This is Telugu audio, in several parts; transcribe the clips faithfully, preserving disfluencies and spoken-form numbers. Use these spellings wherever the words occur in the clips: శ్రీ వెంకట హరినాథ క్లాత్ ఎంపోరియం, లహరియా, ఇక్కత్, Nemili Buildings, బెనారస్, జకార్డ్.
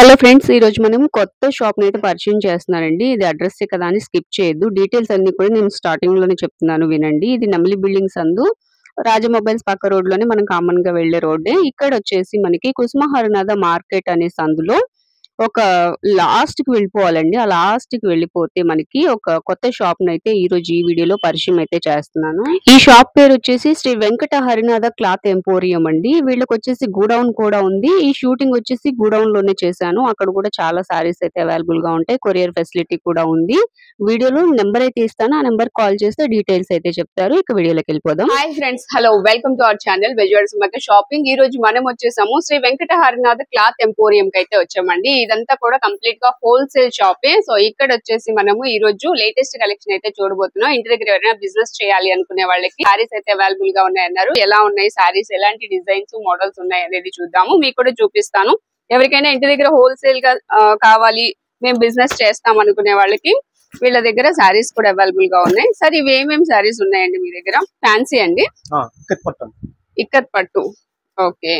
హలో ఫ్రెండ్స్, ఈ రోజు మనం కొత్త షాప్ ని అయితే పరిచయం చేస్తున్నానండి. ఇది అడ్రస్ కదా అని స్కిప్ చేయొద్దు, డీటెయిల్స్ అన్ని కూడా నేను స్టార్టింగ్ లోనే చెప్తున్నాను, వినండి. ఇది నెమిలి బిల్డింగ్స్ అందు రాజ మొబైల్స్ పక్క రోడ్ లోనే మనం కామన్ గా వెళ్లే రోడ్డే. ఇక్కడ వచ్చేసి మనకి కుసుమహారిణి మార్కెట్ అనే సందులో ఒక లాస్ట్ కి వెళ్ళిపోవాలండి. ఆ లాస్ట్ కి వెళ్ళిపోతే మనకి ఒక కొత్త షాప్ ని అయితే ఈ రోజు ఈ వీడియోలో పరిచయం అయితే చేస్తున్నాను. ఈ షాప్ పేరు వచ్చేసి శ్రీ వెంకట హరినాథ క్లాత్ ఎంపోరియం అండి. వీళ్ళకి వచ్చేసి గూడౌన్ కూడా ఉంది. ఈ షూటింగ్ వచ్చేసి గూడౌన్ లోనే చేశాను. అక్కడ కూడా చాలా సారీస్ అయితే అవైలబుల్ గా ఉంటాయి. కొరియర్ ఫెసిలిటీ కూడా ఉంది. వీడియోలో నెంబర్ అయితే ఇస్తాను, ఆ నెంబర్ కాల్ చేస్తే డీటెయిల్స్ అయితే చెప్తారు. ఇక వీడియోలోకి వెళ్ళిపోదాం. Hi friends, hello, welcome to our channel visuals మధ్య షాపింగ్. ఈ రోజు మనం వచ్చేసాము శ్రీ వెంకట హరినాథ క్లాత్ ఎంపోరియం కి అయితే వచ్చామండి. ఇదంతా కూడా కంప్లీట్ గా హోల్సేల్ షాపే. సో ఇక్కడ వచ్చేసి మనము ఈ రోజు లేటెస్ట్ కలెక్షన్ అయితే చూడబోతున్నాం. ఇంటి దగ్గర ఎవరైనా బిజినెస్ చేయాలి అనుకునే వాళ్ళకి సారీస్ అయితే అవైలబుల్ గా ఉన్నాయన్నారు. ఎలా ఉన్నాయి సారీస్, ఎలాంటి డిజైన్స్ మోడల్స్ ఉన్నాయి అనేది చూద్దాము, మీకు కూడా చూపిస్తాను. ఎవరికైనా ఇంటి దగ్గర హోల్సేల్ గా కావాలి, మేము బిజినెస్ చేస్తాం అనుకునే వాళ్ళకి వీళ్ళ దగ్గర సారీస్ కూడా అవైలబుల్ గా ఉన్నాయి. సార్, ఇవి ఏమేమి సారీస్ ఉన్నాయండి మీ దగ్గర? ఫ్యాన్సీ అండి, ఇక్కత్ పట్టు. ఓకే,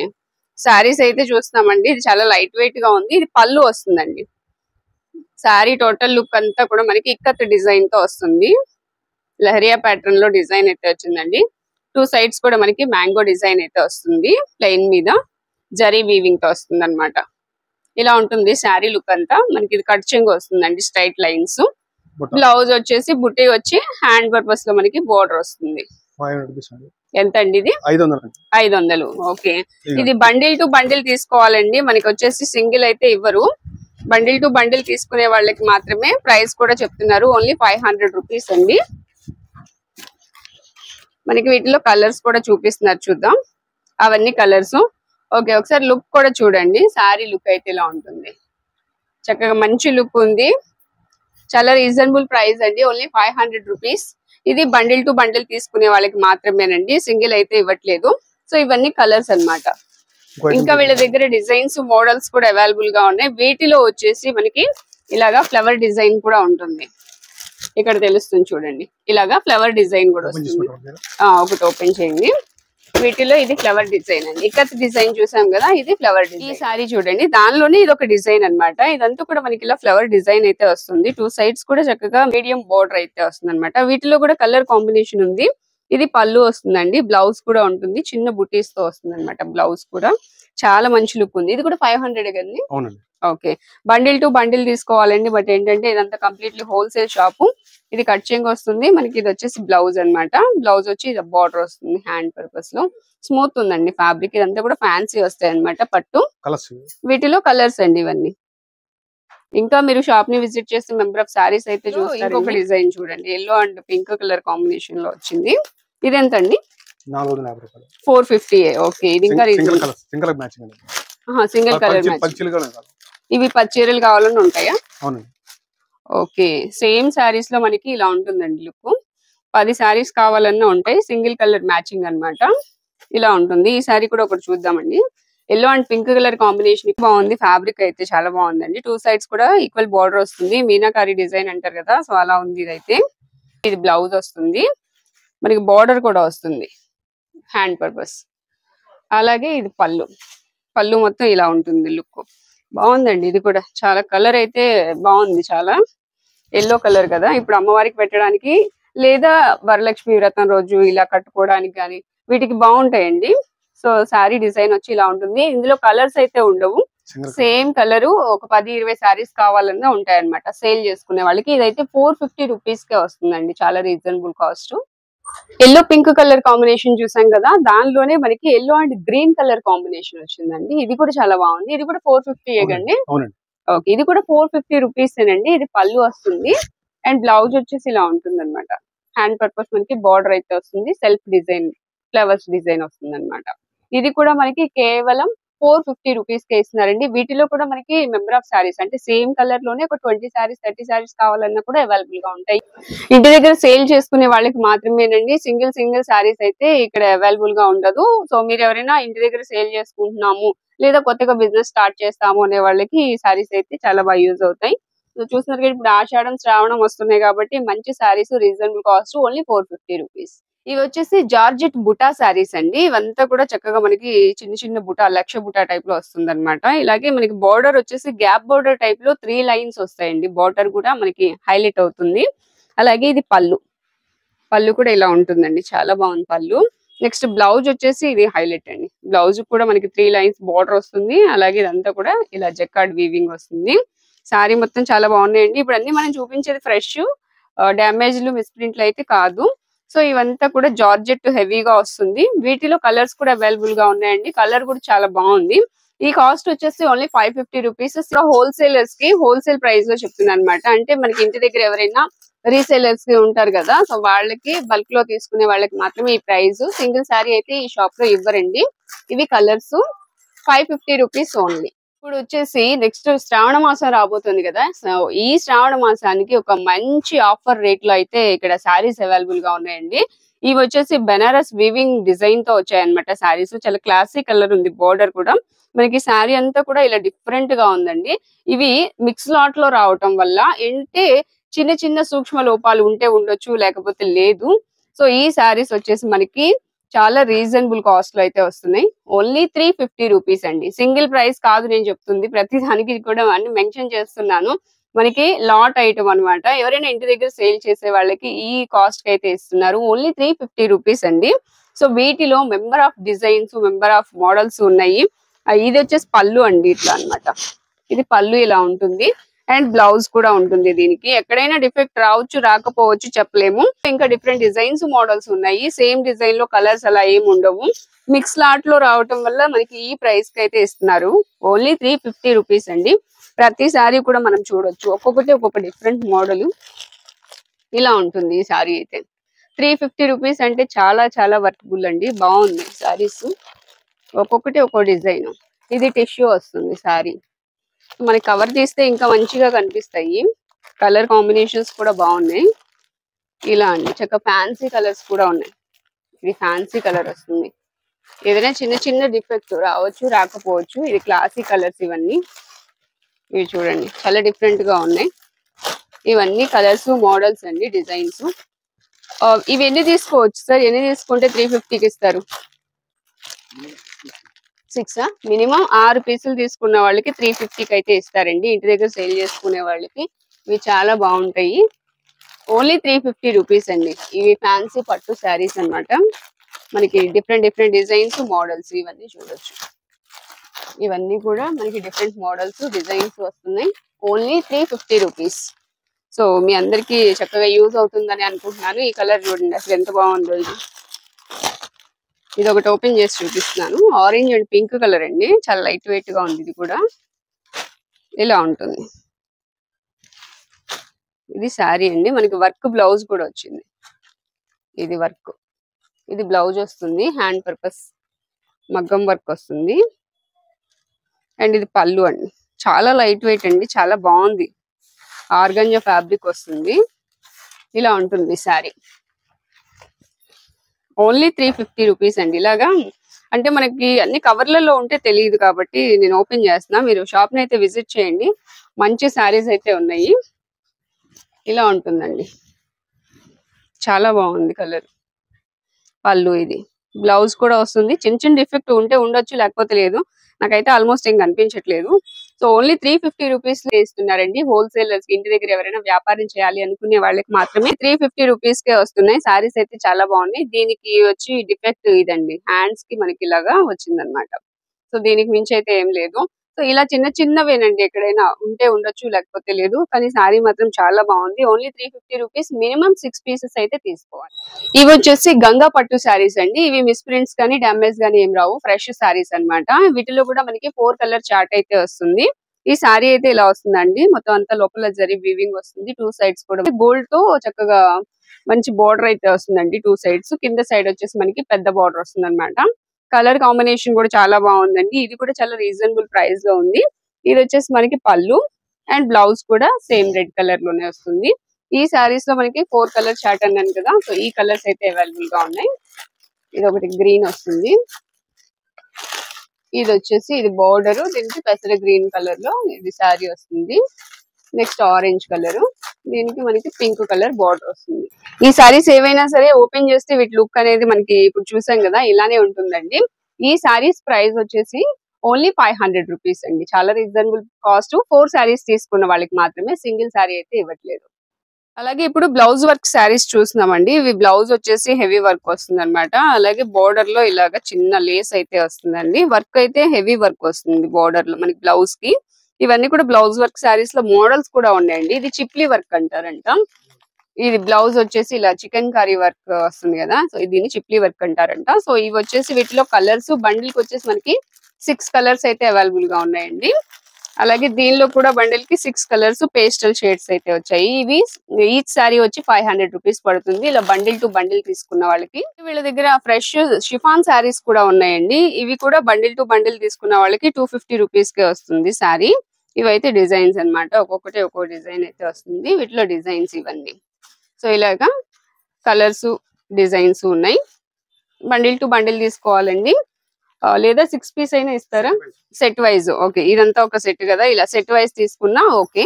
శారీస్ అయితే చూస్తున్నామండి. ఇది చాలా లైట్ వెయిట్ గా ఉంది. ఇది పళ్ళు వస్తుందండి. శారీ టోటల్ లుక్ అంతా కూడా మనకి ఇక్కత్ డిజైన్ తో వస్తుంది. లహరియా ప్యాటర్న్ లో డిజైన్ అయితే వచ్చిందండి. టూ సైడ్స్ కూడా మనకి మ్యాంగో డిజైన్ అయితే వస్తుంది. ప్లెయిన్ మీద జరీ వీవింగ్ తో వస్తుంది అనమాట. ఇలా ఉంటుంది శారీ లుక్ అంతా. మనకి ఇది కట్చింగ్ వస్తుందండి, స్ట్రైట్ లైన్స్. బ్లౌజ్ వచ్చేసి బుట్టీ వచ్చి హ్యాండ్ పర్పస్ లో మనకి బోర్డర్ వస్తుంది. ఎంత అండి ఇది? ఐదు వందలు. ఓకే, ఇది బండిల్ టు బండిల్ తీసుకోవాలండి. మనకి వచ్చేసి సింగిల్ అయితే ఇవ్వరు. బండిల్ టు బండిల్ తీసుకునే వాళ్ళకి మాత్రమే ప్రైస్ కూడా చెప్తున్నారు. ఓన్లీ ఫైవ్ హండ్రెడ్ రూపీస్ అండి. మనకి వీటిలో కలర్స్ కూడా చూపిస్తున్నారు, చూద్దాం. అవన్నీ కలర్స్. ఓకే, ఒకసారి లుక్ కూడా చూడండి. సారీ లుక్ అయితే ఇలా ఉంటుంది. చక్కగా మంచి లుక్ ఉంది. చాలా రీజనబుల్ ప్రైస్ అండి, ఓన్లీ ఫైవ్ హండ్రెడ్ రూపీస్. ఇది బండిల్ టు బండిల్ తీసుకునే వాళ్ళకి మాత్రమేనండి, సింగిల్ అయితే ఇవ్వట్లేదు. సో ఇవన్నీ కలర్స్ అన్నమాట. ఇంకా వీళ్ళ దగ్గర డిజైన్స్ మోడల్స్ కూడా అవైలబుల్ గా ఉన్నాయి. వీటిలో వచ్చేసి మనకి ఇలాగా ఫ్లవర్ డిజైన్ కూడా ఉంటుంది. ఇక్కడ తెలుస్తుంది చూడండి, ఇలాగా ఫ్లవర్ డిజైన్ కూడా వస్తుంది. ఒకటి ఓపెన్ చేయండి. వీటిలో ఇది ఫ్లవర్ డిజైన్ అండి. ఇక్కత్ డిజైన్ చూసాం కదా, ఇది ఫ్లవర్ డిజైన్. ఈ సారీ చూడండి, దానిలోనే ఇది ఒక డిజైన్ అనమాట. ఇదంతా కూడా మనకి ఇలా ఫ్లవర్ డిజైన్ అయితే వస్తుంది. టూ సైడ్స్ కూడా చక్కగా మీడియం బోర్డర్ అయితే వస్తుంది అనమాట. వీటిలో కూడా కలర్ కాంబినేషన్ ఉంది. ఇది పళ్ళు వస్తుందండి. బ్లౌజ్ కూడా ఉంటుంది, చిన్న బుటీస్ తో వస్తుంది అనమాట. బ్లౌజ్ కూడా చాలా మంచి లుక్ ఉంది. ఇది కూడా ఫైవ్ హండ్రెడ్ కదండి. ఓకే, బండిల్ టు బండిల్ తీసుకోవాలండి. బట్ ఏంటంటే ఇదంతా కంప్లీట్లీ హోల్సేల్ షాపు. ఇది కట్ చేయింగ్ వస్తుంది మనకి. ఇది వచ్చేసి బ్లౌజ్ అనమాట. బ్లౌజ్ వచ్చి ఇది బార్డర్ వస్తుంది హ్యాండ్ పర్పస్ లో. స్మూత్ ఉందండి ఫ్యాబ్రిక్. ఇదంతా కూడా ఫ్యాన్సీ వస్తాయి అనమాట, పట్టు. వీటిలో కలర్స్ అండి ఇవన్నీ. ఇంకా మీరు షాప్ ని విజిట్ చేస్తే మెంబర్ ఆఫ్ సారీస్ అయితే చూస్తారు. ఇంకొక డిజైన్ చూడండి, yellow and pink colour combination లో వచ్చింది. ఇదెంత అండి? Four fifty. ఓకే, ఇది ఇంకా సింగిల్ కలర్. ఇవి పచ్చీరలు కావాలని ఉంటాయా? ఓకే, సేమ్ శారీస్ లో మనకి ఇలా ఉంటుందండి లుక్. పది శారీస్ కావాలన్నా ఉంటాయి, సింగిల్ కలర్ మ్యాచింగ్ అన్నమాట. ఇలా ఉంటుంది. ఈ శారీ కూడా ఒకటి చూద్దామండి. Yellow and pink colour combination బాగుంది. ఫ్యాబ్రిక్ అయితే చాలా బాగుందండి. టూ సైడ్స్ కూడా ఈక్వల్ బార్డర్ వస్తుంది. మీనాకారి డిజైన్ అంటారు కదా, సో అలా ఉంది ఇదైతే. ఇది బ్లౌజ్ వస్తుంది మనకి. బార్డర్ కూడా వస్తుంది హ్యాండ్ పర్పస్. అలాగే ఇది పళ్ళు. పళ్ళు మొత్తం ఇలా ఉంటుంది లుక్. బాగుందండి ఇది కూడా. చాలా కలర్ అయితే బాగుంది. చాలా ఎల్లో కలర్ కదా, ఇప్పుడు అమ్మవారికి పెట్టడానికి లేదా వరలక్ష్మి వ్రతం రోజు ఇలా కట్టుకోవడానికి కానీ వీటికి బాగుంటాయండి. సో శారీ డిజైన్ వచ్చి ఇలా ఉంటుంది. ఇందులో కలర్స్ అయితే ఉండవు. సేమ్ కలర్ ఒక పది ఇరవై శారీస్ కావాలన్నా ఉంటాయి అనమాట, సేల్ చేసుకునే వాళ్ళకి. ఇదైతే ఫోర్ ఫిఫ్టీ రూపీస్ కే వస్తుందండి. చాలా reasonable cost. Yellow pink colour combination చూసాం కదా, దానిలోనే మనకి yellow and green colour combination వచ్చిందండి. ఇది కూడా చాలా బాగుంది. ఇది కూడా ఫోర్ ఫిఫ్టీ అండి. ఓకే, ఇది కూడా ఫోర్ ఫిఫ్టీ రూపీస్ అండి. ఇది పళ్ళు వస్తుంది అండ్ బ్లౌజ్ వచ్చేసి ఇలా ఉంటుంది అనమాట. హ్యాండ్ పర్పస్ మనకి బార్డర్ అయితే వస్తుంది. సెల్ఫ్ డిజైన్, ఫ్లవర్స్ డిజైన్ వస్తుంది అనమాట. ఇది కూడా మనకి కేవలం ఫోర్ ఫిఫ్టీ రూపీస్ కే ఇస్తున్నారండి. వీటిలో కూడా మనకి మెంబర్ ఆఫ్ సారీస్ అంటే సేమ్ కలర్ లోనే ఒక ట్వంటీ సారీస్ థర్టీ సారీస్ కావాలన్నా కూడా అవైలబుల్ గా ఉంటాయి. ఇంటి దగ్గర సేల్ చేసుకునే వాళ్ళకి మాత్రమేనండి. సింగిల్ సింగిల్ సారీస్ అయితే ఇక్కడ అవైలబుల్ గా ఉండదు. సో మీరు ఎవరైనా ఇంటి దగ్గర సేల్ చేసుకుంటున్నాము లేదా కొత్తగా బిజినెస్ స్టార్ట్ చేస్తాము అనే వాళ్ళకి ఈ సారీస్ అయితే చాలా బాగా యూజ్ అవుతాయి. సో చూసినట్టు ఇప్పుడు ఆషాఢం శ్రావణం వస్తున్నాయి కాబట్టి మంచి saris reasonable cost only four fifty rupees. ఇవి వచ్చేసి జార్జెట్ బుటా శారీస్ అండి. ఇవంతా కూడా చక్కగా మనకి చిన్న చిన్న బుటా లక్ష బుటా టైప్ లో వస్తుంది అనమాట. ఇలాగే మనకి బార్డర్ వచ్చేసి గ్యాప్ బార్డర్ టైప్ లో త్రీ లైన్స్ వస్తాయండి. బార్డర్ కూడా మనకి హైలైట్ అవుతుంది. అలాగే ఇది పళ్ళు పళ్ళు కూడా ఇలా ఉంటుందండి, చాలా బాగుంది పళ్ళు. నెక్స్ట్ బ్లౌజ్ వచ్చేసి ఇది హైలైట్ అండి. బ్లౌజ్ కూడా మనకి త్రీ లైన్స్ బార్డర్ వస్తుంది. అలాగే ఇదంతా కూడా ఇలా జకార్డ్ వీవింగ్ వస్తుంది. శారీ మొత్తం చాలా బాగున్నాయండి. ఇప్పుడు అన్ని మనం చూపించేది ఫ్రెష్, డ్యామేజ్లు మిస్ప్రింట్లు అయితే కాదు. సో ఇవంతా కూడా జార్జెట్ హెవీగా వస్తుంది. వీటిలో కలర్స్ కూడా అవైలబుల్ గా ఉన్నాయండి. కలర్ కూడా చాలా బాగుంది. ఈ కాస్ట్ వచ్చేసి only five fifty rupees wholesalers కి హోల్సేల్ ప్రైస్ లో చెప్తుంది అనమాట. అంటే మనకి ఇంటి దగ్గర ఎవరైనా రీసేలర్స్ కి ఉంటారు కదా, సో వాళ్ళకి బల్క్ లో తీసుకునే వాళ్ళకి మాత్రమే ఈ ప్రైస్. సింగిల్ శారీ అయితే ఈ షాప్ లో ఇవ్వరండి. ఇవి colours five fifty rupees only. ఇప్పుడు వచ్చేసి నెక్స్ట్ శ్రావణ మాసం రాబోతుంది కదా, సో ఈ శ్రావణ మాసానికి ఒక మంచి ఆఫర్ రేట్ లో అయితే ఇక్కడ శారీస్ అవైలబుల్ గా ఉన్నాయండి. ఇవి వచ్చేసి బెనారస్ వీవింగ్ డిజైన్ తో వచ్చాయన్నమాట శారీస్. చాలా క్లాసిక్ కలర్ ఉంది. బోర్డర్ కూడా మనకి శారీ అంతా కూడా ఇలా డిఫరెంట్ గా ఉందండి. ఇవి మిక్స్ లాట్ లో రావటం వల్ల అంటే చిన్న చిన్న సూక్ష్మ లోపాలు ఉంటే ఉండొచ్చు, లేకపోతే లేదు. సో ఈ శారీస్ వచ్చేసి మనకి చాలా రీజనబుల్ కాస్ట్ లో అయితే వస్తున్నాయి. ఓన్లీ త్రీ ఫిఫ్టీ రూపీస్ అండి. సింగిల్ ప్రైస్ కాదు నేను చెప్తుంది, ప్రతి దానికి కూడా అన్ని మెన్షన్ చేస్తున్నాను. మనకి లాట్ ఐటమ్ అనమాట. ఎవరైనా ఇంటి దగ్గర సేల్ చేసే వాళ్ళకి ఈ కాస్ట్ కి అయితే ఇస్తున్నారు. ఓన్లీ త్రీ ఫిఫ్టీ రూపీస్ అండి. సో వీటిలో member of designs, member of models ఉన్నాయి. ఇది వచ్చేసి పళ్ళు అండి, ఇట్లా అనమాట. ఇది పళ్ళు ఇలా ఉంటుంది అండ్ బ్లౌజ్ కూడా ఉంటుంది. దీనికి ఎక్కడైనా డిఫెక్ట్ రావచ్చు, రాకపోవచ్చు, చెప్పలేము. ఇంకా డిఫరెంట్ డిజైన్స్ మోడల్స్ ఉన్నాయి. సేమ్ డిజైన్ లో కలర్స్ అలా ఏమి ఉండవు. మిక్స్ లాట్ లో రావటం వల్ల మనకి ఈ ప్రైస్ కి అయితే ఇస్తున్నారు. ఓన్లీ త్రీ ఫిఫ్టీ రూపీస్ అండి. ప్రతిసారి కూడా మనం చూడొచ్చు, ఒక్కొక్కటి ఒక్కొక్క డిఫరెంట్ మోడల్ ఇలా ఉంటుంది. ఈ శారీ అయితే త్రీ ఫిఫ్టీ రూపీస్ అంటే చాలా చాలా వర్తబుల్ అండి. బాగుంది శారీస్, ఒక్కొక్కటి ఒక్కో డిజైన్. ఇది టిష్యూ వస్తుంది శారీ. మనకి కవర్ తీస్తే ఇంకా మంచిగా కనిపిస్తాయి. కలర్ కాంబినేషన్స్ కూడా బాగున్నాయి. ఇలా అండి చక్కగా ఫ్యాన్సీ కలర్స్ కూడా ఉన్నాయి. ఇది ఫ్యాన్సీ కలర్ వస్తుంది. ఏదైనా చిన్న చిన్న డిఫెక్ట్ రావచ్చు, రాకపోవచ్చు. ఇది క్లాసిక్ కలర్స్ ఇవన్నీ. ఇవి చూడండి చాలా డిఫరెంట్ గా ఉన్నాయి. ఇవన్నీ కలర్స్, మోడల్స్ అండి, డిజైన్స్. ఇవి ఎన్ని తీసుకోవచ్చు సార్? ఎన్ని తీసుకుంటే త్రీ ఫిఫ్టీకి ఇస్తారు? సిక్సా? మినిమం ఆరు పీసులు తీసుకున్న వాళ్ళకి త్రీ ఫిఫ్టీకి అయితే ఇస్తారండి. ఇంటి దగ్గర సేల్ చేసుకునే వాళ్ళకి ఇవి చాలా బాగుంటాయి. ఓన్లీ త్రీ ఫిఫ్టీ రూపీస్ అండి. ఇవి ఫ్యాన్సీ పట్టు శారీస్ అనమాట. మనకి డిఫరెంట్ డిఫరెంట్ డిజైన్స్, మోడల్స్ ఇవన్నీ చూడొచ్చు. ఇవన్నీ కూడా మనకి డిఫరెంట్ మోడల్స్, డిజైన్స్ వస్తున్నాయి. Only three fifty rupees. So మీ అందరికి చక్కగా యూజ్ అవుతుందని అనుకుంటున్నాను. ఈ కలర్ చూడండి అసలు ఎంత బాగుందో. ఇది ఇది ఒకటి ఓపెన్ చేసి చూపిస్తున్నాను. ఆరెంజ్ అండ్ పింక్ కలర్ అండి. చాలా లైట్ వెయిట్ గా ఉంది. ఇది కూడా ఇలా ఉంటుంది. ఇది శారీ అండి. మనకి వర్క్ బ్లౌజ్ కూడా వచ్చింది. ఇది వర్క్, ఇది బ్లౌజ్ వస్తుంది. హ్యాండ్ పర్పస్ మగ్గం వర్క్ వస్తుంది. అండ్ ఇది పళ్ళు అండి. చాలా లైట్ వెయిట్ అండి, చాలా బాగుంది. ఆర్గంజా ఫ్యాబ్రిక్ వస్తుంది. ఇలా ఉంటుంది sari. Only three fifty rupees అండి. ఇలాగా అంటే మనకి అన్ని కవర్లలో ఉంటే తెలియదు కాబట్టి నేను ఓపెన్ చేస్తున్నా. మీరు షాప్ ని అయితే విజిట్ చేయండి. మంచి శారీస్ అయితే ఉన్నాయి. ఇలా ఉంటుందండి. చాలా బాగుంది కలర్. పళ్ళు, ఇది బ్లౌజ్ కూడా వస్తుంది. చిన్న చిన్న డిఫెక్ట్ ఉంటే ఉండొచ్చు, లేకపోతే లేదు. నాకైతే ఆల్మోస్ట్ ఏం కనిపించట్లేదు. So only three fifty rupees ఇస్తున్నారండి హోల్సేలర్స్ కి. ఇంటి దగ్గర ఎవరైనా వ్యాపారం చేయాలి అనుకునే వాళ్ళకి మాత్రమే త్రీ ఫిఫ్టీ రూపీస్ కే వస్తున్నాయి. శారీస్ అయితే చాలా బాగున్నాయి. దీనికి వచ్చి డిఫెక్ట్ ఇదండి, హ్యాండ్స్ కి మనకి ఇలాగా వచ్చింది అనమాట. సో దీనికి మించి అయితే ఏం లేదు. సో ఇలా చిన్న చిన్నవేనండి. ఎక్కడైనా ఉంటే ఉండొచ్చు, లేకపోతే లేదు. కానీ శారీ మాత్రం చాలా బాగుంది. Only three fifty rupees. Minimum six pieces అయితే తీసుకోవాలి. ఇవి వచ్చేసి గంగా పట్టు శారీస్ అండి. ఇవి మిస్ప్రింట్స్ కానీ డామేజ్ కానీ ఏం రావు. ఫ్రెష్ శారీస్ అన్నమాట. వీటిలో కూడా మనకి ఫోర్ కలర్ చార్ట్ అయితే వస్తుంది. ఈ శారీ అయితే ఇలా వస్తుందండి. మొత్తం అంతా లోపల జరీ వీవింగ్ వస్తుంది. టూ సైడ్స్ కూడా గోల్డ్ తో చక్కగా మంచి బార్డర్ అయితే వస్తుందండి. టూ సైడ్స్, కింద సైడ్ వచ్చేసి మనకి పెద్ద బార్డర్ వస్తుంది అనమాట. కలర్ కాంబినేషన్ కూడా చాలా బాగుందండి. ఇది కూడా చాలా రీజనబుల్ ప్రైస్ లో ఉంది. ఇది వచ్చేసి మనకి పళ్ళు అండ్ బ్లౌజ్ కూడా సేమ్ రెడ్ కలర్ లోనే వస్తుంది. ఈ శారీస్ లో మనకి ఫోర్ కలర్ చార్ట్ అన్నాను కదా, సో ఈ కలర్స్ అయితే అవైలబుల్ గా ఉన్నాయి. ఇది ఒకటి గ్రీన్ వస్తుంది. ఇది వచ్చేసి ఇది బార్డర్, దీనికి పెసర గ్రీన్ కలర్ లో ఇది శారీ వస్తుంది. నెక్స్ట్ ఆరెంజ్ కలర్, దీనికి మనకి పింక్ కలర్ బార్డర్ వస్తుంది. ఈ సారీస్ ఏవైనా సరే ఓపెన్ చేస్తే వీటి లుక్ అనేది మనకి ఇప్పుడు చూసాం కదా ఇలానే ఉంటుందండి. ఈ సారీస్ ప్రైస్ వచ్చేసి ఓన్లీ ఫైవ్ హండ్రెడ్ రూపీస్ అండి, చాలా రీజనబుల్ కాస్ట్. ఫోర్ సారీస్ తీసుకున్న వాళ్ళకి మాత్రమే, సింగిల్ సారీ అయితే ఇవ్వట్లేదు. అలాగే ఇప్పుడు బ్లౌజ్ వర్క్ శారీస్ చూస్తున్నామండి. ఇవి బ్లౌజ్ వచ్చేసి హెవీ వర్క్ వస్తుంది అనమాట. అలాగే బోర్డర్ లో ఇలాగ చిన్న లేస్ అయితే వస్తుందండి. వర్క్ అయితే హెవీ వర్క్ వస్తుంది బోర్డర్ లో మనకి బ్లౌజ్ కి. ఇవన్నీ కూడా బ్లౌజ్ వర్క్ శారీస్ లో మోడల్స్ కూడా ఉన్నాయండి. ఇది చిప్లీ వర్క్ అంటారంట. ఇది బ్లౌజ్ వచ్చేసి ఇలా చికెన్ కర్రీ వర్క్ వస్తుంది కదా, సో దీన్ని చిప్లీ వర్క్ అంటారంట. సో ఇవి వచ్చేసి వీటిలో కలర్స్ బండిల్ కి వచ్చేసి మనకి సిక్స్ కలర్స్ అయితే అవైలబుల్ గా ఉన్నాయండి. అలాగే దీనిలో కూడా బండిల్ కి సిక్స్ కలర్స్ పేస్టల్ షేడ్స్ అయితే వచ్చాయి. ఇవి ఈచ్ సారీ వచ్చి ఫైవ్ హండ్రెడ్ రూపీస్ పడుతుంది. ఇలా బండిల్ టు బండిల్ తీసుకున్న వాళ్ళకి వీళ్ళ దగ్గర ఫ్రెష్ షిఫాన్ శారీస్ కూడా ఉన్నాయండి. ఇవి కూడా బండిల్ టు బండిల్ తీసుకున్న వాళ్ళకి టూ ఫిఫ్టీ రూపీస్ కే వస్తుంది శారీ. ఇవైతే డిజైన్స్ అనమాట, ఒక్కొక్కటి ఒక్కొక్క డిజైన్ అయితే వస్తుంది. వీటిలో డిజైన్స్ ఇవన్నీ, సో ఇలాగా కలర్స్ డిజైన్స్ ఉన్నాయి. బండిల్ టు బండిల్ తీసుకోవాలండి, లేదా సిక్స్ పీస్ అయినా ఇస్తారా సెట్ వైజ్? ఓకే, ఇదంతా ఒక సెట్ కదా, ఇలా సెట్ వైజ్ తీసుకున్నా ఓకే,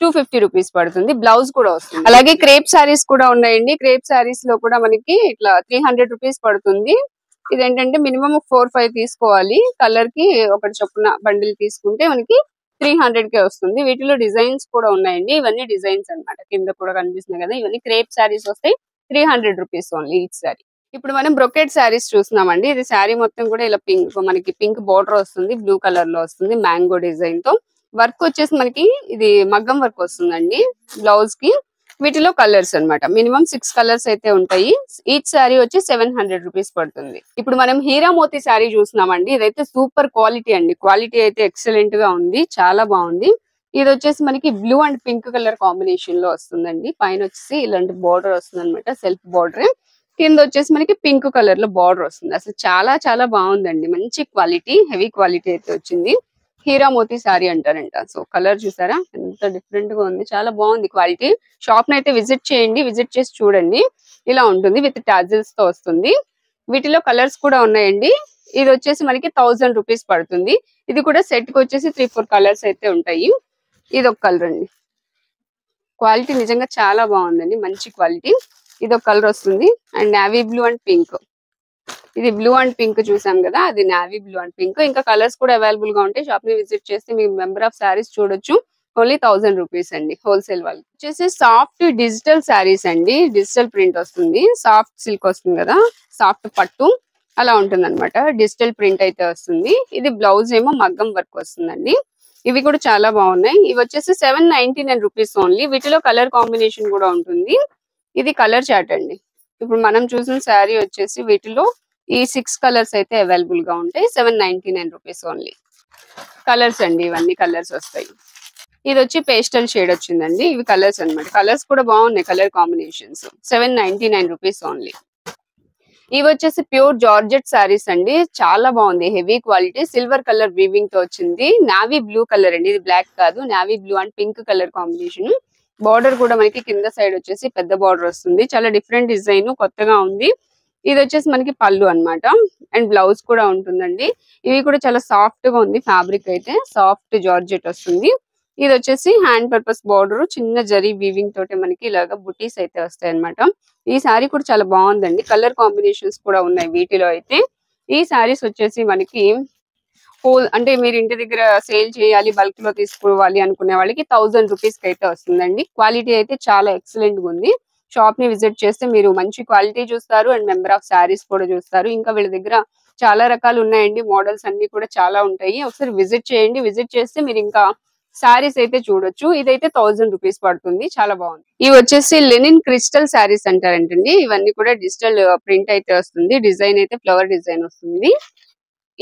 టూ ఫిఫ్టీ రూపీస్ పడుతుంది. బ్లౌజ్ కూడా వస్తుంది. అలాగే క్రేప్ శారీస్ కూడా ఉన్నాయండి. క్రేప్ శారీస్ లో కూడా మనకి ఇట్లా త్రీ హండ్రెడ్ రూపీస్ పడుతుంది. ఇదేంటంటే మినిమం ఫోర్ ఫైవ్ తీసుకోవాలి, కలర్ కి ఒకటి చొప్పున బండిల్ తీసుకుంటే మనకి త్రీ హండ్రెడ్ కే వస్తుంది. వీటిలో డిజైన్స్ కూడా ఉన్నాయండి. ఇవన్నీ డిజైన్స్ అన్నమాట, కింద కూడా కనిపిస్తున్నాయి కదా. ఇవన్నీ క్రేప్ శారీస్ వస్తాయి, three hundred rupees only each sari. ఇప్పుడు మనం బ్రొకెట్ శారీస్ చూస్తున్నామండి. ఇది శారీ మొత్తం కూడా ఇలా పింక్, మనకి పింక్ బోర్డర్ వస్తుంది, బ్లూ కలర్ లో వస్తుంది, మ్యాంగో డిజైన్ తో. వర్క్ వచ్చేసి మనకి ఇది మగ్గం వర్క్ వస్తుందండి బ్లౌజ్ కి. వీటిలో కలర్స్ అన్నమాట, మినిమం సిక్స్ కలర్స్ అయితే ఉంటాయి. ఈచ్ శారీ వచ్చి సెవెన్ హండ్రెడ్ రూపీస్ పడుతుంది. ఇప్పుడు మనం హీరా మోతీ శారీ చూస్తున్నామండి. ఇదైతే సూపర్ క్వాలిటీ అండి, క్వాలిటీ అయితే ఎక్సలెంట్ గా ఉంది, చాలా బాగుంది. ఇది వచ్చేసి మనకి blue and pink colour combination లో వస్తుందండి. పైన వచ్చేసి ఇలాంటి బోర్డర్ వస్తుంది అనమాట, సెల్ఫ్ బోర్డర్. కింద వచ్చేసి మనకి పింక్ కలర్ లో బార్డర్ వస్తుంది. అసలు చాలా చాలా బాగుందండి, మంచి క్వాలిటీ, హెవీ క్వాలిటీ అయితే వచ్చింది. హీరా మోతీ సారీ అంటారంట. సో కలర్ చూసారా ఎంత డిఫరెంట్ గా ఉంది, చాలా బాగుంది క్వాలిటీ. షాప్ నైతే విజిట్ చేయండి, విజిట్ చేసి చూడండి. ఇలా ఉంటుంది, విత్ టాజిల్స్ తో వస్తుంది. వీటిలో కలర్స్ కూడా ఉన్నాయండి. ఇది వచ్చేసి మనకి థౌజండ్ రూపీస్ పడుతుంది. ఇది కూడా సెట్ కి వచ్చేసి త్రీ ఫోర్ కలర్స్ అయితే ఉంటాయి. ఇది ఒక కలర్ అండి. క్వాలిటీ నిజంగా చాలా బాగుందండి, మంచి క్వాలిటీ. ఇది ఒక కలర్ వస్తుంది and navy blue and pink. ఇది బ్లూ అండ్ పింక్ చూసాం కదా, అది నావీ బ్లూ అండ్ పింక్. ఇంకా కలర్స్ కూడా అవైలబుల్ గా ఉంటాయి. షాప్ ని విజిట్ చేస్తే మీకు మెంబర్ ఆఫ్ శారీస్ చూడొచ్చు. ఓన్లీ థౌసండ్ రూపీస్ అండి హోల్సేల్ వాళ్ళకి. వచ్చేసి సాఫ్ట్ డిజిటల్ శారీస్ అండి. డిజిటల్ ప్రింట్ వస్తుంది, సాఫ్ట్ సిల్క్ వస్తుంది కదా, సాఫ్ట్ పట్టు అలా ఉంటుంది అనమాట. డిజిటల్ ప్రింట్ అయితే వస్తుంది. ఇది బ్లౌజ్ ఏమో మగ్గం వర్క్ వస్తుందండి. ఇవి కూడా చాలా బాగున్నాయి. ఇవి వచ్చేసి seven ninety nine rupees only. వీటిలో కలర్ కాంబినేషన్ కూడా ఉంటుంది. ఇది కలర్ చార్ట్ అండి. ఇప్పుడు మనం చూసిన శారీ వచ్చేసి వీటిలో ఈ సిక్స్ కలర్స్ అయితే అవైలబుల్ గా ఉంటాయి. Seven ninety nine rupees only. Colours అండి, ఇవన్నీ కలర్స్ వస్తాయి. ఇది వచ్చి పేస్టల్ షేడ్ వచ్చిందండి. ఇవి కలర్స్ అనమాట. కలర్స్ కూడా బాగున్నాయి, colour combinations. Seven ninety nine rupees only. ఇవి వచ్చేసి ప్యూర్ జార్జెట్ శారీస్ అండి. చాలా బాగుంది, heavy quality. Silver colour weaving తో వచ్చింది. నావీ బ్లూ కలర్ అండి, ఇది బ్లాక్ కాదు. Navy blue and pink colour combination. Border కూడా మనకి కింద సైడ్ వచ్చేసి పెద్ద బార్డర్ వస్తుంది. చాలా డిఫరెంట్ డిజైన్, కొత్తగా ఉంది. ఇది వచ్చేసి మనకి పళ్ళు అన్నమాట అండ్ బ్లౌజ్ కూడా ఉంటుందండి. ఇవి కూడా చాలా సాఫ్ట్ గా ఉంది ఫ్యాబ్రిక్ అయితే, సాఫ్ట్ జార్జెట్ వస్తుంది. ఇది వచ్చేసి హ్యాండ్ పర్పస్ బార్డర్, చిన్న జరీ వీవింగ్ తోటి మనకి ఇలాగ బుటీస్ అయితే వస్తాయి అన్నమాట. ఈ సారీ కూడా చాలా బాగుందండి. కలర్ కాంబినేషన్స్ కూడా ఉన్నాయి వీటిలో అయితే. ఈ సారీస్ వచ్చేసి మనకి హోల్ అంటే మీరు ఇంటి దగ్గర సేల్ చేయాలి, బల్క్ లో తీసుకోవాలి అనుకునే వాళ్ళకి థౌసండ్ రూపీస్ కి అయితే వస్తుందండి. క్వాలిటీ అయితే చాలా ఎక్సలెంట్ గా ఉంది. షాప్ ని విజిట్ చేస్తే మీరు మంచి క్వాలిటీ చూస్తారు అండ్ నెంబర్ ఆఫ్ శారీస్ కూడా చూస్తారు. ఇంకా వీళ్ళ దగ్గర చాలా రకాలు ఉన్నాయండి, మోడల్స్ అన్ని కూడా చాలా ఉంటాయి. ఒకసారి విజిట్ చేయండి. విజిట్ చేస్తే మీరు ఇంకా శారీస్ అయితే చూడొచ్చు. ఇదైతే థౌసండ్ రూపీస్ పడుతుంది, చాలా బాగుంది. ఇవి వచ్చేసి లెనిన్ క్రిస్టల్ శారీస్ అంటారంటండి. ఇవన్నీ కూడా డిజిటల్ ప్రింట్ అయితే వస్తుంది. డిజైన్ అయితే ఫ్లవర్ డిజైన్ వస్తుంది.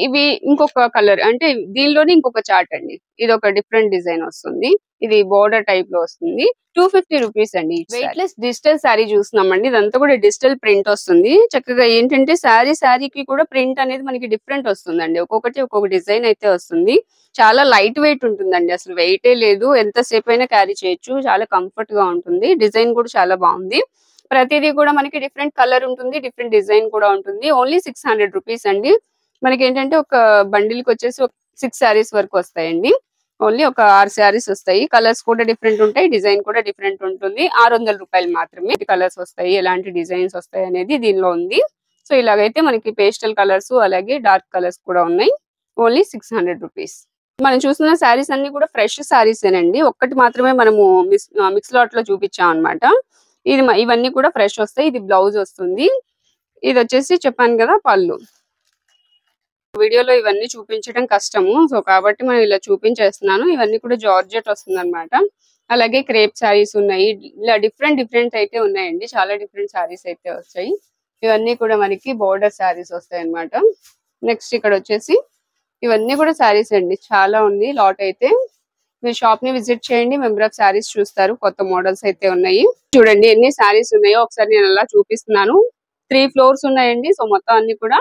ఇవి ఇంకొక కలర్ అంటే దీనిలోనే ఇంకొక చార్ట్ అండి. ఇది ఒక డిఫరెంట్ డిజైన్ వస్తుంది. ఇది బోర్డర్ టైప్ లో వస్తుంది. టూ ఫిఫ్టీ రూపీస్ అండి. వెయిట్ లెస్ డిజిటల్ శారీ చూస్తున్నామండి. ఇదంతా కూడా డిజిటల్ ప్రింట్ వస్తుంది. చక్కగా ఏంటంటే శారీ శారీకి కూడా ప్రింట్ అనేది మనకి డిఫరెంట్ వస్తుందండి. ఒక్కొక్కటి ఒక్కొక్క డిజైన్ అయితే వస్తుంది. చాలా లైట్ వెయిట్ ఉంటుందండి, అసలు వెయిటే లేదు. ఎంతసేపు అయినా క్యారీ చేయొచ్చు, చాలా కంఫర్ట్ గా ఉంటుంది. డిజైన్ కూడా చాలా బాగుంది. ప్రతిదీ కూడా మనకి డిఫరెంట్ కలర్ ఉంటుంది, డిఫరెంట్ డిజైన్ కూడా ఉంటుంది. ఓన్లీ సిక్స్ హండ్రెడ్ రూపీస్ అండి. మనకి ఏంటంటే ఒక బండిల్కి వచ్చేసి సిక్స్ శారీస్ వరకు వస్తాయండి. ఓన్లీ ఒక ఆరు శారీస్ వస్తాయి. కలర్స్ కూడా డిఫరెంట్ ఉంటాయి, డిజైన్ కూడా డిఫరెంట్ ఉంటుంది. ఆరు వందల రూపాయలు మాత్రమే కలర్స్ వస్తాయి, ఎలాంటి డిజైన్స్ వస్తాయి అనేది దీనిలో ఉంది. సో ఇలాగైతే మనకి పేస్టల్ కలర్స్ అలాగే డార్క్ కలర్స్ కూడా ఉన్నాయి. Only six hundred rupees. మనం చూసిన శారీస్ అన్ని కూడా ఫ్రెష్ శారీస్ ఏనండి, ఒక్కటి మాత్రమే మనము మిక్స్ మిక్స్ లాట్ లో చూపించాం అనమాట. ఇది ఇవన్నీ కూడా ఫ్రెష్ వస్తాయి. ఇది బ్లౌజ్ వస్తుంది. ఇది వచ్చేసి చెప్పాను కదా పళ్ళు. వీడియోలో ఇవన్నీ చూపించడం కష్టము, సో కాబట్టి మనం ఇలా చూపించేస్తున్నాను. ఇవన్నీ కూడా జార్జెట్ వస్తుంది అనమాట. అలాగే క్రేప్ శారీస్ ఉన్నాయి. ఇలా డిఫరెంట్ డిఫరెంట్ అయితే ఉన్నాయండి, చాలా డిఫరెంట్ శారీస్ అయితే వచ్చాయి. ఇవన్నీ కూడా మనకి బోర్డర్ శారీస్ వస్తాయి అనమాట. నెక్స్ట్ ఇక్కడ వచ్చేసి ఇవన్నీ కూడా శారీస్ అండి, చాలా ఉంది లాట్ అయితే. మీరు షాప్ ని విజిట్ చేయండి, మెంబర్ ఆఫ్ శారీస్ చూస్తారు. కొత్త మోడల్స్ అయితే ఉన్నాయి. చూడండి ఎన్ని శారీస్ ఉన్నాయో ఒకసారి నేను అలా చూపిస్తున్నాను. త్రీ ఫ్లోర్స్ ఉన్నాయండి, సో మొత్తం అన్ని కూడా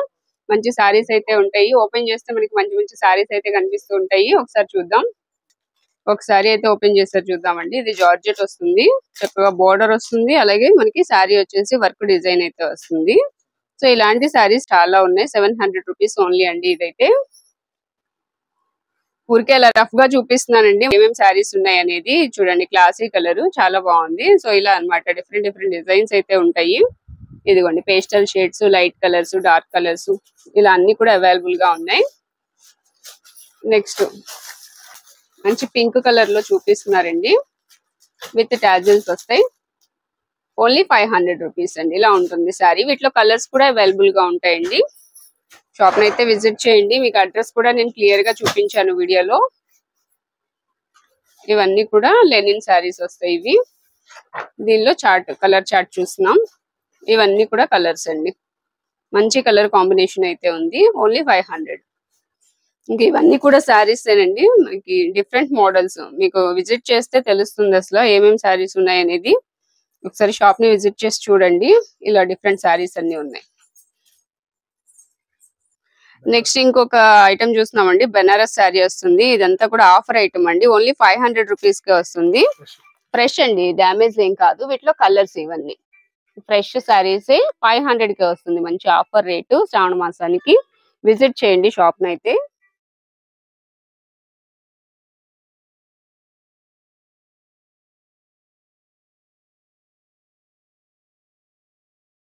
మంచి శారీస్ అయితే ఉంటాయి. ఓపెన్ చేస్తే మనకి మంచి మంచి శారీస్ అయితే కనిపిస్తూ ఉంటాయి. ఒకసారి చూద్దాం, ఒకసారి అయితే ఓపెన్ చేస్తారు చూద్దామండి. ఇది జార్జెట్ వస్తుంది, చక్కగా బోర్డర్ వస్తుంది. అలాగే మనకి శారీ వచ్చేసి వర్క్ డిజైన్ అయితే వస్తుంది. సో ఇలాంటి శారీస్ చాలా ఉన్నాయి. సెవెన్ హండ్రెడ్ రూపీస్ ఓన్లీ అండి. ఇదైతే ఊరికే అలా రఫ్ గా చూపిస్తున్నానండి ఏమేమి శారీస్ ఉన్నాయి అనేది. చూడండి క్లాసిక్ కలర్ చాలా బాగుంది. సో ఇలా అన్నమాట డిఫరెంట్ డిఫరెంట్ డిజైన్స్ అయితే ఉంటాయి. ఇదిగోండి pastel shades, light colours, dark colours ఇలా అన్ని కూడా అవైలబుల్ గా ఉన్నాయి. నెక్స్ట్ మంచి పింక్ కలర్ లో చూపిస్తున్నారండి, విత్ టాజిల్స్ వస్తాయి. ఓన్లీ ఫైవ్ హండ్రెడ్ రూపీస్ అండి. ఇలా ఉంటుంది శారీ. వీటిలో కలర్స్ కూడా అవైలబుల్ గా ఉంటాయండి. షాప్ అయితే విజిట్ చేయండి. మీకు అడ్రస్ కూడా నేను క్లియర్ గా చూపించాను వీడియోలో. ఇవన్నీ కూడా లెనిన్ శారీస్ వస్తాయి. ఇవి దీనిలో చార్ట్ కలర్ చార్ట్ చూస్తున్నాం. ఇవన్నీ కూడా కలర్స్ అండి, మంచి కలర్ కాంబినేషన్ అయితే ఉంది. Only five hundred. ఇంక ఇవన్నీ కూడా శారీస్ ఏనండి, మనకి డిఫరెంట్ మోడల్స్. మీకు విజిట్ చేస్తే తెలుస్తుంది అసలు ఏమేమి శారీస్ ఉన్నాయి అనేది. ఒకసారి షాప్ ని విజిట్ చేసి చూడండి. ఇలా డిఫరెంట్ శారీస్ అన్ని ఉన్నాయి. నెక్స్ట్ ఇంకొక ఐటమ్ చూస్తున్నామండి, బెనారస్ శారీ వస్తుంది. ఇదంతా కూడా ఆఫర్ ఐటమ్ అండి. ఓన్లీ ఫైవ్ హండ్రెడ్ రూపీస్ కి వస్తుంది. ఫ్రెష్ అండి, డామేజ్ ఏం కాదు. వీటిలో కలర్స్ ఇవన్నీ ఫ్రెష్ శారీస్. ఫైవ్ హండ్రెడ్ కి వస్తుంది, మంచి ఆఫర్ రేటు. శ్రావణ మాసానికి విజిట్ చేయండి షాప్ నైతే.